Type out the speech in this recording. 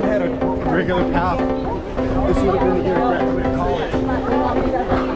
son had a regular path, this would have been the year I graduated college.